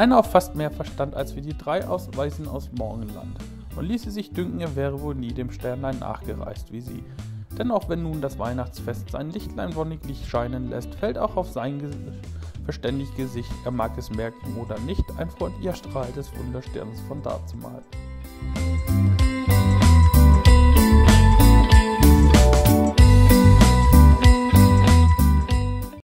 einer auf fast mehr Verstand als wie die drei Ausweisen aus Morgenland und ließe sich dünken, er wäre wohl nie dem Sternlein nachgereist wie sie. Denn auch wenn nun das Weihnachtsfest sein Lichtlein wonniglich scheinen lässt, fällt auch auf sein verständig Gesicht, er mag es merken oder nicht, ein vor ihr strahlendes Wundersternes von dazumal.